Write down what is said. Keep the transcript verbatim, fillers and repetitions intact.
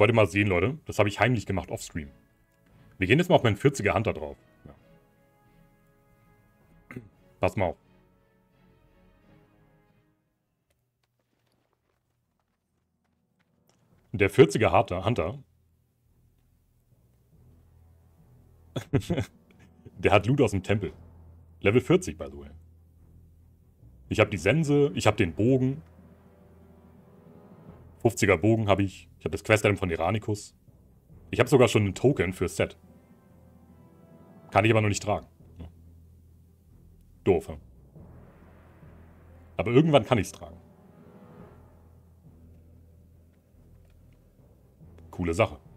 Wollt ihr mal sehen, Leute? Das habe ich heimlich gemacht, offstream. Wir gehen jetzt mal auf meinen vierziger Hunter drauf. Ja. Pass mal auf. Der vierziger Hunter, der hat Loot aus dem Tempel. Level vierzig, by the way. Ich habe die Sense, ich habe den Bogen. fünfziger Bogen habe ich. Ich habe das Quest-Item von Iranikus. Ich habe sogar schon einen Token fürs Set. Kann ich aber noch nicht tragen. Ja. Doof, ja. Aber irgendwann kann ich es tragen. Coole Sache.